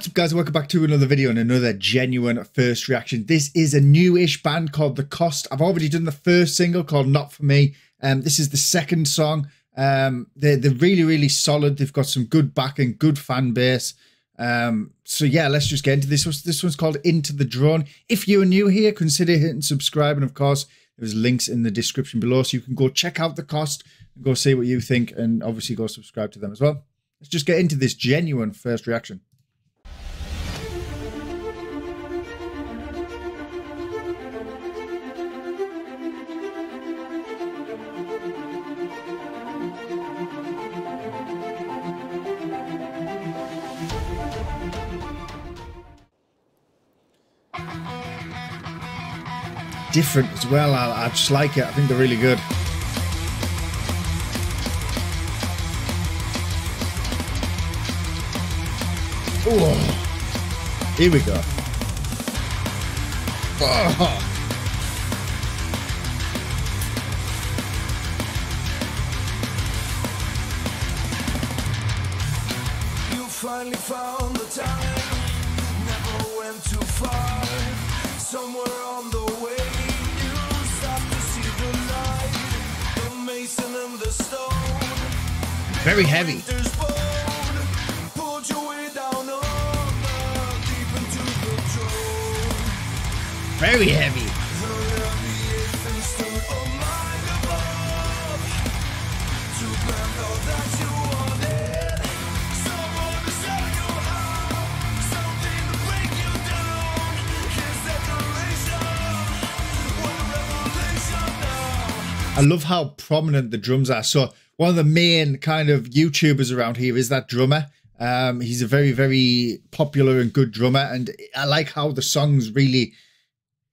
What's up, guys? Welcome back to another video and another genuine first reaction. This is a newish band called The Cost. I've already done the first single called Not For Me. This is the second song. They're really solid. They've got some good backing, good fan base. So yeah, let's just get into this. This one's called Into The Drone. If you're new here, consider hitting subscribe, and of course there's links in the description below so you can go check out The Cost and go see what you think, and obviously go subscribe to them as well. Let's just get into this genuine first reaction. Different as well. I just like it. I think they're really good. Oh, here we go. Oh. You finally found the time. Never went too far. Somewhere on the way. Very heavy. Very heavy. I love how prominent the drums are. So one of the main kind of YouTubers around here is that drummer. He's a very popular and good drummer, and I like how the songs really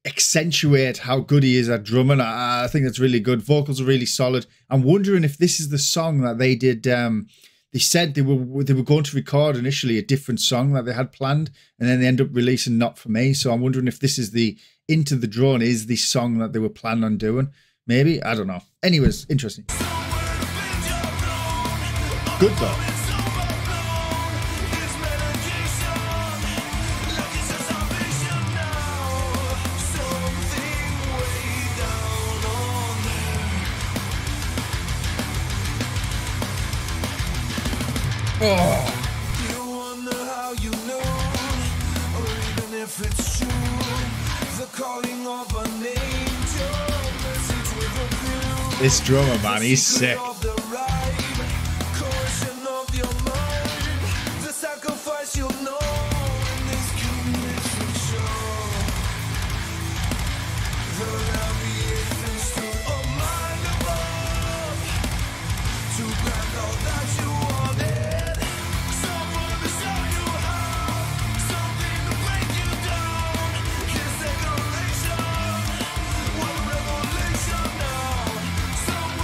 accentuate how good he is at drumming. I think that's really good. Vocals are really solid. I'm wondering if this is the song that they did. They said they were going to record initially a different song that they had planned, and then they end up releasing Not For Me. So I'm wondering if this is the Into The Drone is the song that they were planning on doing. Maybe? I don't know. Anyways, interesting. Good though. Oh. This drummer, man, he's sick.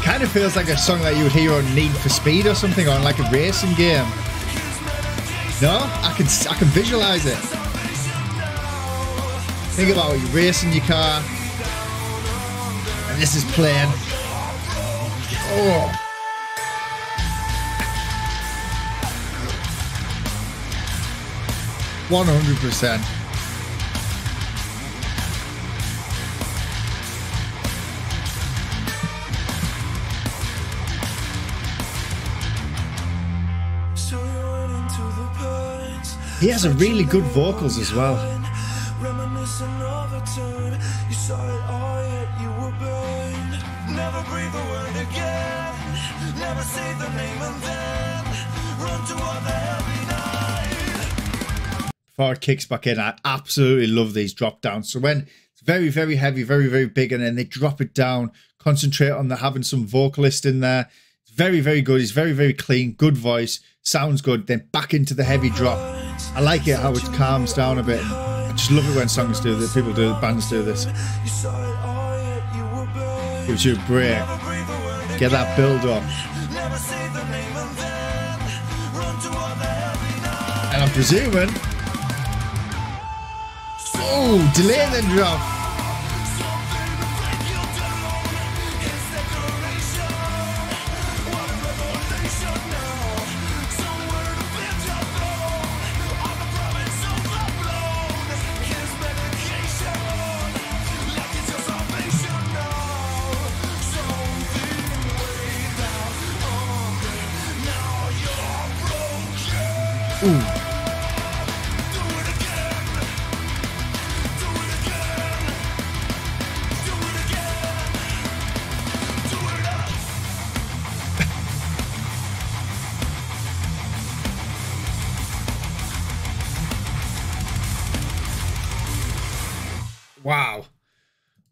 Kind of feels like a song that you would hear on Need for Speed or something, on like a racing game. No, I can visualize it. Think about you racing your car, and this is playing. Oh. One 100%. He has a really good vocals as well. Before it kicks back in, I absolutely love these drop downs. So when it's very heavy, very big, and then they drop it down, concentrate on the having some vocalist in there. It's very good. He's very clean, good voice, sounds good. Then back into the heavy drop. I like it how it calms down a bit. I just love it when songs do this, people do, bands do this. Gives you a break. Get that build up. And I'm presuming. Oh, delay then drop. Wow.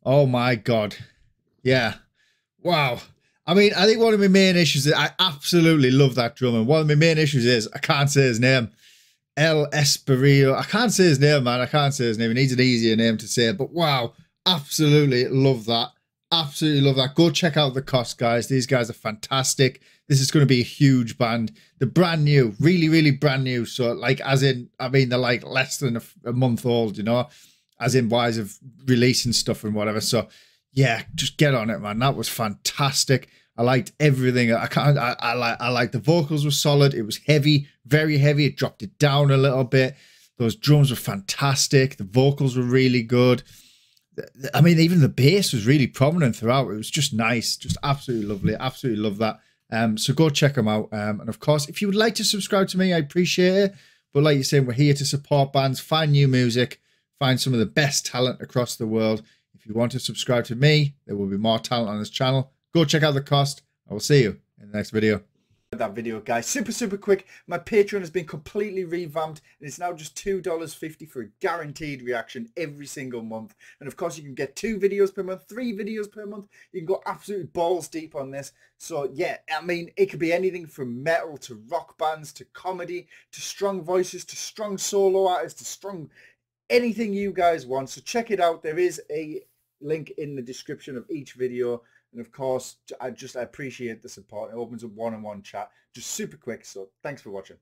Oh my God. Yeah. Wow. I mean, I think one of my main issues is I absolutely love that drummer. One of my main issues is I can't say his name. El Estepario. I can't say his name, man. I can't say his name. He needs an easier name to say. But wow, absolutely love that. Absolutely love that. Go check out The Cost, guys. These guys are fantastic. This is going to be a huge band. They're brand new, really, really brand new. So like, as in, I mean, they're like less than a month old, you know, as in wise of releasing stuff and whatever. So yeah, just get on it, man. That was fantastic. I liked everything. I like the vocals were solid. It was heavy, very heavy. It dropped it down a little bit. Those drums were fantastic. The vocals were really good. I mean, even the bass was really prominent throughout. It was just nice, just absolutely lovely. Absolutely love that. So go check them out. And of course, if you would like to subscribe to me, I appreciate it. But like you're saying, we're here to support bands, find new music, find some of the best talent across the world. If you want to subscribe to me, there will be more talent on this channel. Go check out The Cost. I will see you in the next video. That video, guys, super quick. My Patreon has been completely revamped and it's now just $2.50 for a guaranteed reaction every single month. And of course you can get 2 videos per month, 3 videos per month. You can go absolutely balls deep on this. So yeah, I mean, it could be anything from metal to rock bands to comedy to strong voices to strong solo artists to strong anything you guys want. So check it out. There is a link in the description of each video. And of course, I appreciate the support. It opens up one-on-one chat, just super quick. So thanks for watching.